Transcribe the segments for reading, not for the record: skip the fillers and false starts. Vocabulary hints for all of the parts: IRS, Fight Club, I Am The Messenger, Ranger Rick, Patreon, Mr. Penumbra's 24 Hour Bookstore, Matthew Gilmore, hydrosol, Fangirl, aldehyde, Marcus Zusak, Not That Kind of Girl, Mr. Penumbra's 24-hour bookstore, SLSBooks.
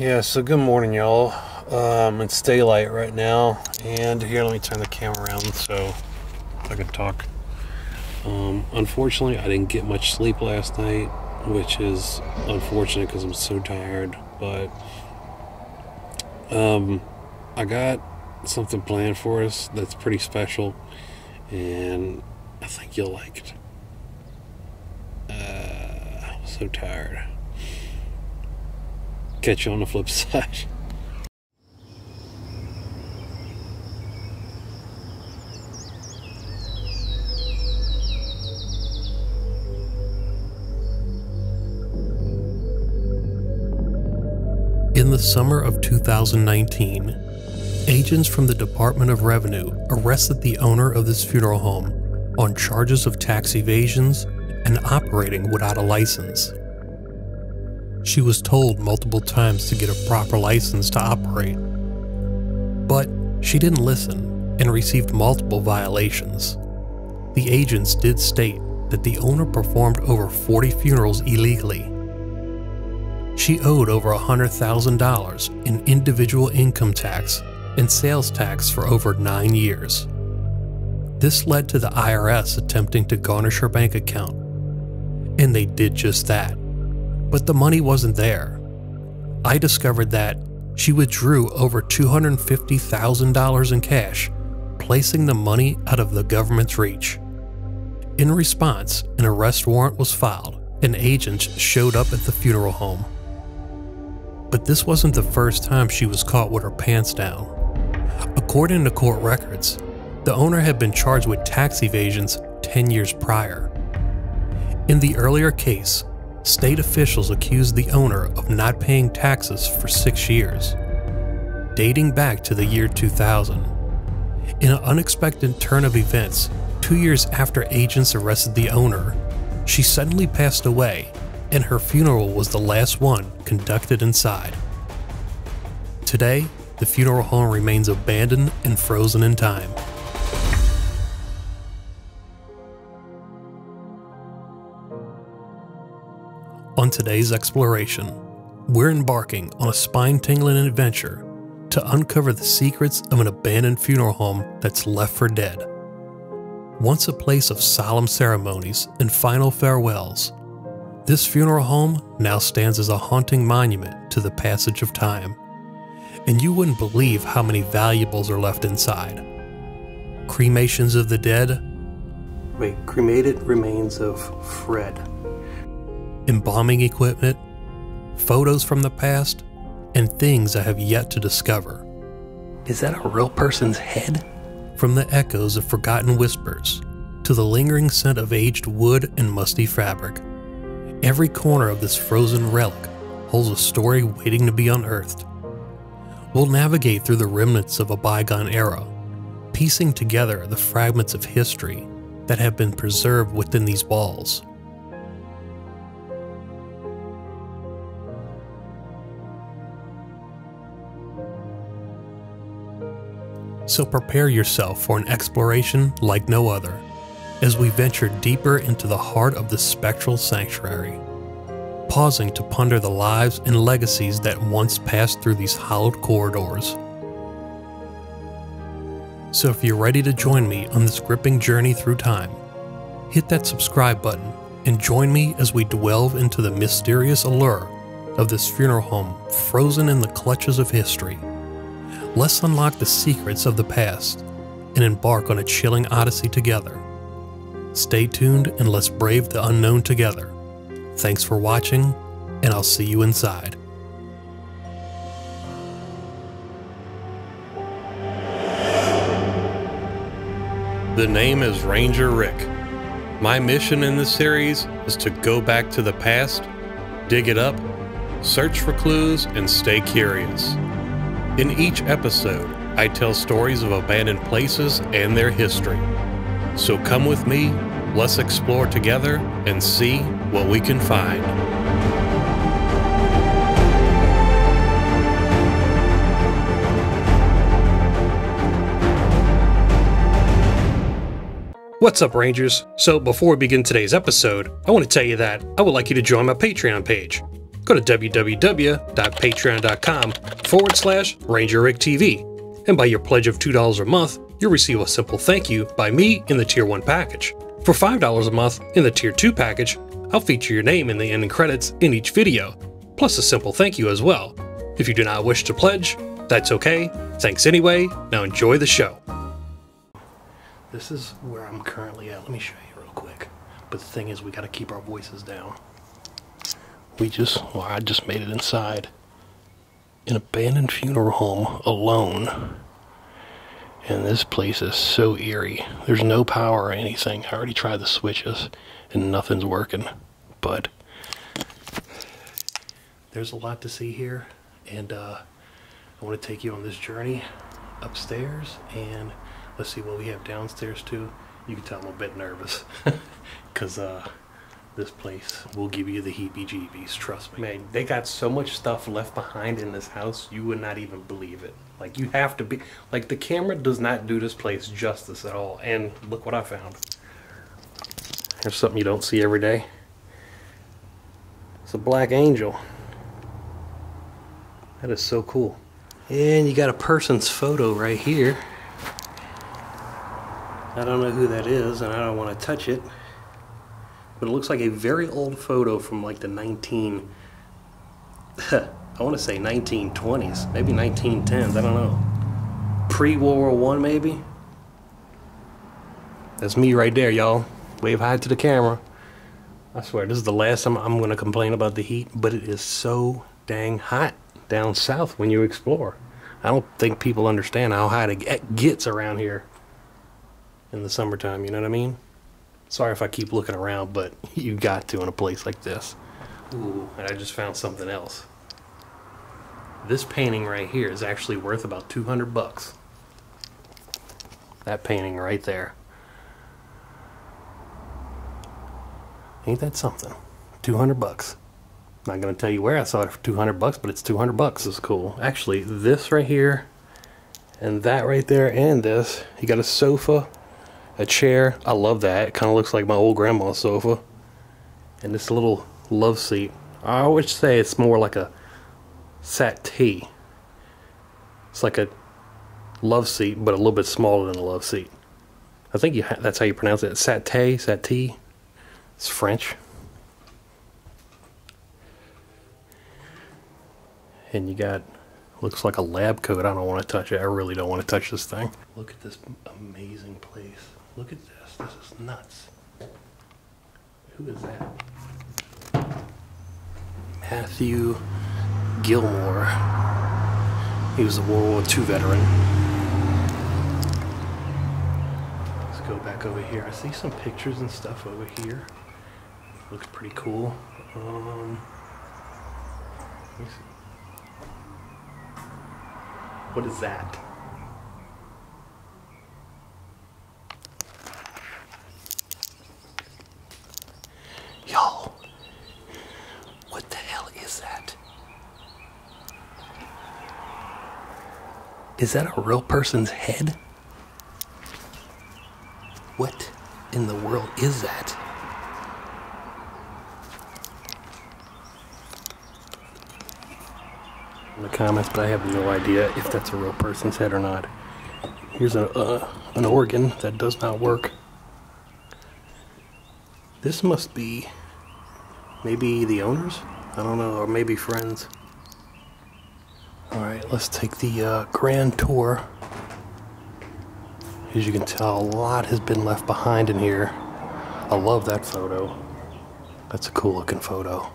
Yeah, so good morning, y'all. It's daylight right now, and here, let me turn the camera around so I can talk. Unfortunately, I didn't get much sleep last night, which is unfortunate because I'm so tired, but I got something planned for us that's pretty special, and I think you'll like it. I'm so tired. Catch you on the flip side. In the summer of 2019, agents from the Department of Revenue arrested the owner of this funeral home on charges of tax evasions and operating without a license. She was told multiple times to get a proper license to operate, but she didn't listen and received multiple violations. The agents did state that the owner performed over 40 funerals illegally. She owed over $100,000 in individual income tax and sales tax for over 9 years. This led to the IRS attempting to garnish her bank account, and they did just that. But the money wasn't there. I discovered that she withdrew over $250,000 in cash, placing the money out of the government's reach. In response, an arrest warrant was filed, and agents showed up at the funeral home. But this wasn't the first time she was caught with her pants down. According to court records, the owner had been charged with tax evasions 10 years prior. In the earlier case, state officials accused the owner of not paying taxes for 6 years, dating back to the year 2000. In an unexpected turn of events, 2 years after agents arrested the owner, she suddenly passed away, and her funeral was the last one conducted inside. Today, the funeral home remains abandoned and frozen in time. On today's exploration, we're embarking on a spine-tingling adventure to uncover the secrets of an abandoned funeral home that's left for dead. Once a place of solemn ceremonies and final farewells, this funeral home now stands as a haunting monument to the passage of time, and you wouldn't believe how many valuables are left inside. Cremations of the dead. Wait, cremated remains of Fred. Embalming equipment, photos from the past, and things I have yet to discover. Is that a real person's head? From the echoes of forgotten whispers to the lingering scent of aged wood and musty fabric, every corner of this frozen relic holds a story waiting to be unearthed. We'll navigate through the remnants of a bygone era, piecing together the fragments of history that have been preserved within these walls. So prepare yourself for an exploration like no other, as we venture deeper into the heart of the spectral sanctuary, pausing to ponder the lives and legacies that once passed through these hollowed corridors. So if you're ready to join me on this gripping journey through time, hit that subscribe button and join me as we delve into the mysterious allure of this funeral home frozen in the clutches of history. Let's unlock the secrets of the past and embark on a chilling odyssey together. Stay tuned and let's brave the unknown together. Thanks for watching, and I'll see you inside. The name is Ranger Rick. My mission in this series is to go back to the past, dig it up, search for clues, and stay curious. In each episode, I tell stories of abandoned places and their history. So come with me, let's explore together and see what we can find. What's up, Rangers? So before we begin today's episode, I want to tell you that I would like you to join my Patreon page. go to www.patreon.com/RangerRickTV, and by your pledge of $2 a month, you'll receive a simple thank you by me in the Tier 1 package. For $5 a month in the Tier 2 package, I'll feature your name in the ending credits in each video, plus a simple thank you as well. If you do not wish to pledge, that's okay. Thanks anyway. Now enjoy the show. This is where I'm currently at. Let me show you real quick. But the thing is, we gotta keep our voices down. I just made it inside an abandoned funeral home alone. And this place is so eerie. There's no power or anything. I already tried the switches and nothing's working. But there's a lot to see here, and I want to take you on this journey upstairs, and let's see what we have downstairs too. You can tell I'm a bit nervous because this place will give you the heebie-jeebies, trust me. Man, they got so much stuff left behind in this house, you would not even believe it. Like, you have to be, like, the camera does not do this place justice at all. And look what I found. There's something you don't see every day. It's a black angel. That is so cool. And you got a person's photo right here. I don't know who that is, and I don't want to touch it, but it looks like a very old photo from like the 1920s, maybe 1910s, I don't know. Pre-World War I, maybe? That's me right there, y'all. Wave hi to the camera. I swear, this is the last time I'm going to complain about the heat, but it is so dang hot down south when you explore. I don't think people understand how hot it gets around here in the summertime, you know what I mean? Sorry if I keep looking around, but you got to in a place like this. Ooh, and I just found something else. This painting right here is actually worth about 200 bucks. That painting right there. Ain't that something? 200 bucks. Not gonna tell you where I saw it for 200 bucks, but it's 200 bucks. It's cool. Actually, this right here, and that right there, and this. You got a sofa, a chair. I love that. It kind of looks like my old grandma's sofa. And this little love seat. I always say it's more like a settee. It's like a love seat, but a little bit smaller than a love seat. I think that's how you pronounce it. Settee, settee. It's French. And you got, looks like a lab coat. I don't want to touch it. I really don't want to touch this thing. Look at this amazing place. Look at this. This is nuts. Who is that? Matthew Gilmore. He was a World War II veteran. Let's go back over here. I see some pictures and stuff over here. Looks pretty cool. Let me see. What is that? Y'all, what the hell is that? Is that a real person's head? What in the world is that? In the comments, but I have no idea if that's a real person's head or not. Here's an organ that does not work. This must be maybe the owners? I don't know, or maybe friends. Alright, let's take the grand tour. As you can tell, a lot has been left behind in here. I love that photo. That's a cool looking photo.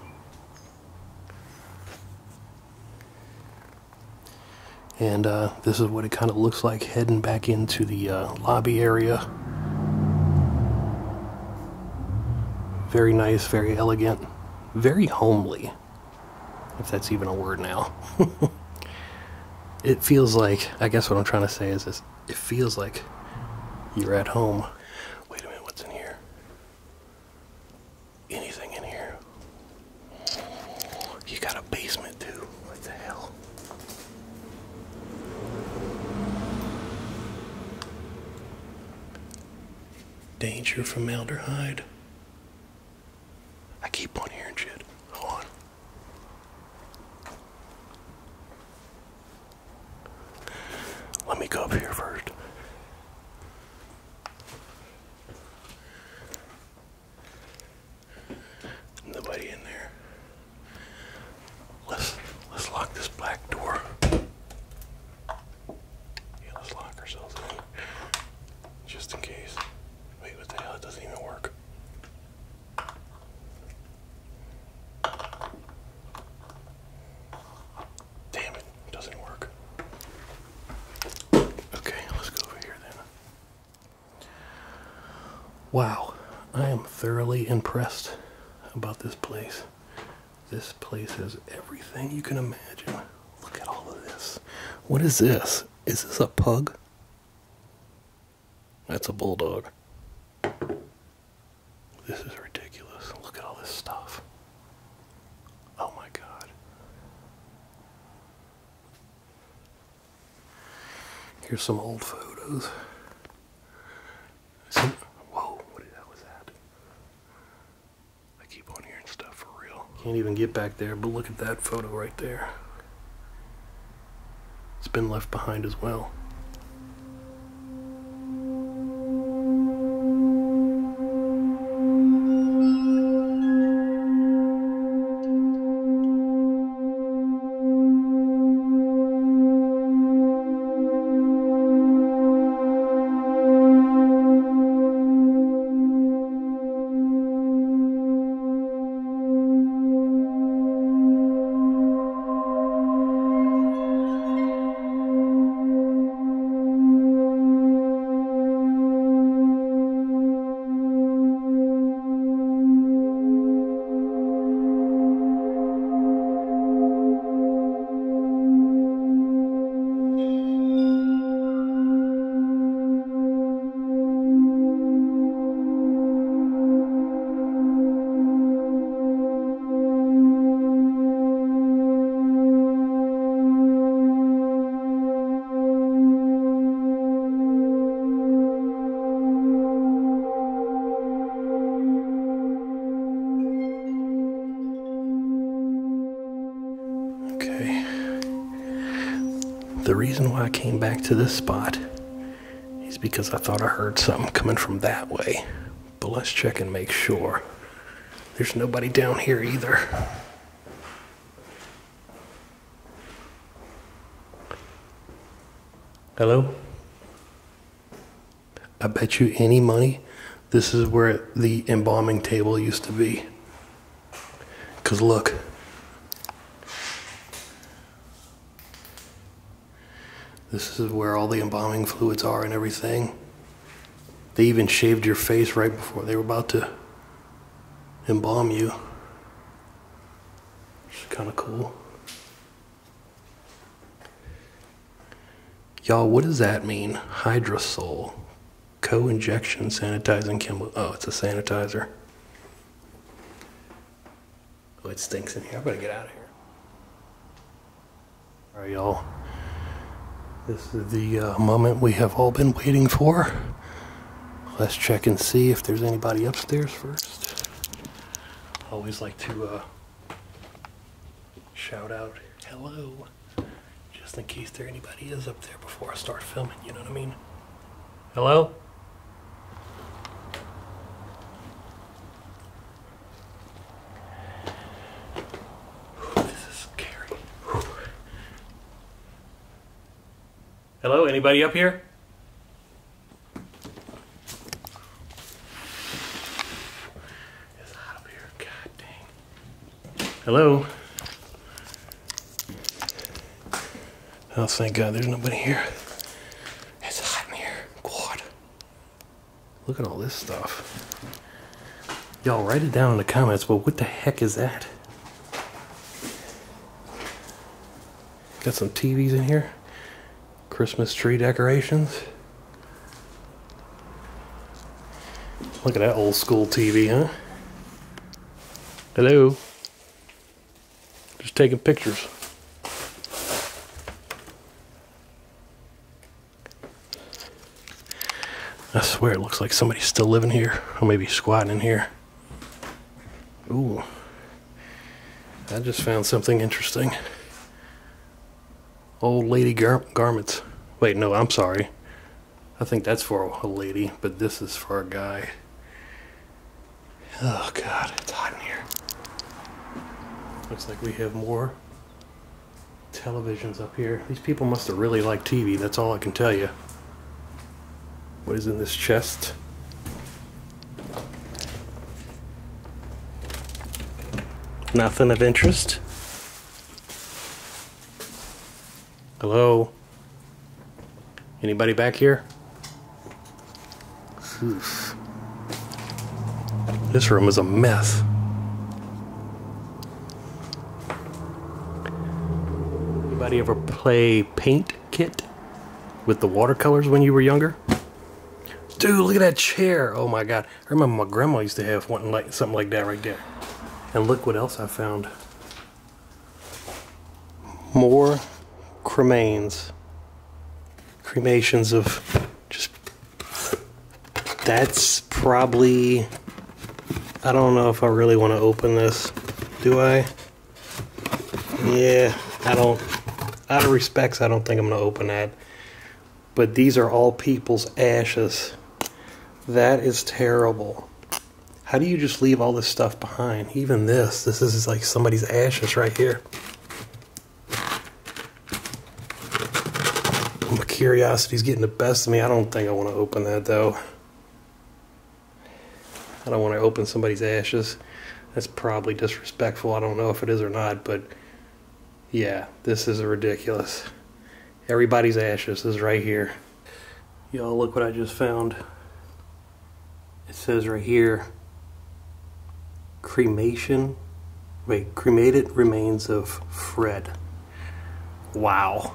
And this is what it kind of looks like heading back into the lobby area. Very nice, very elegant, very homely, if that's even a word now. It feels like, I guess what I'm trying to say is this, it feels like you're at home. Wait a minute, what's in here? Anything in here? You got a basement too. What the hell? Danger from aldehyde. I keep on hearing shit. Hold on. go up here first. Nobody in there. Let's lock this black door. Yeah, let's lock ourselves in. Just in case. Wait, what the hell? It doesn't even work. Wow, I am thoroughly impressed about this place. This place has everything you can imagine. Look at all of this. What is this? Is this a pug? That's a bulldog. This is ridiculous. Look at all this stuff. Oh my God. Here's some old photos. Can't even get back there, but look at that photo right there. It's been left behind as well. The reason why I came back to this spot is because I thought I heard something coming from that way. But let's check and make sure. There's nobody down here either. Hello? I bet you any money this is where the embalming table used to be. 'Cause look. This is where all the embalming fluids are and everything. They even shaved your face right before they were about to embalm you. Which is kind of cool. Y'all, what does that mean? Hydrosol. Co-injection sanitizing chemical. Oh, it's a sanitizer. Oh, it stinks in here. I better get out of here. All right, y'all. This is the moment we have all been waiting for. Let's check and see if there's anybody upstairs first. I always like to shout out hello, just in case there anybody is up there before I start filming, you know what I mean? Hello? Hello, anybody up here? It's hot up here, god dang. Hello? Oh, thank God there's nobody here. It's hot in here, God. Look at all this stuff. Y'all, write it down in the comments, but what the heck is that? Got some TVs in here. Christmas tree decorations. Look at that old school TV, huh? Hello. Just taking pictures. I swear it looks like somebody's still living here, or maybe squatting in here. Ooh. I just found something interesting. Old lady garments. Wait, no, I'm sorry. I think that's for a lady, but this is for a guy. Oh God, it's hot in here. Looks like we have more televisions up here. These people must have really liked TV, that's all I can tell you. What is in this chest? Nothing of interest. Hello? Anybody back here? Oof. This room is a mess. Anybody ever play paint kit with the watercolors when you were younger? Dude, look at that chair. Oh my God. I remember my grandma used to have one like something like that right there. And look what else I found. More cremains. Cremations of just... That's probably... I don't know if I really want to open this. Do I? Yeah, I don't... Out of respects, I don't think I'm going to open that. But these are all people's ashes. That is terrible. How do you just leave all this stuff behind? Even this. This is like somebody's ashes right here. My curiosity's getting the best of me. I don't think I want to open that, though. I don't want to open somebody's ashes. That's probably disrespectful. I don't know if it is or not, but... Yeah, this is ridiculous. Everybody's ashes is right here. Y'all, look what I just found. It says right here, cremated remains of Fred. Wow.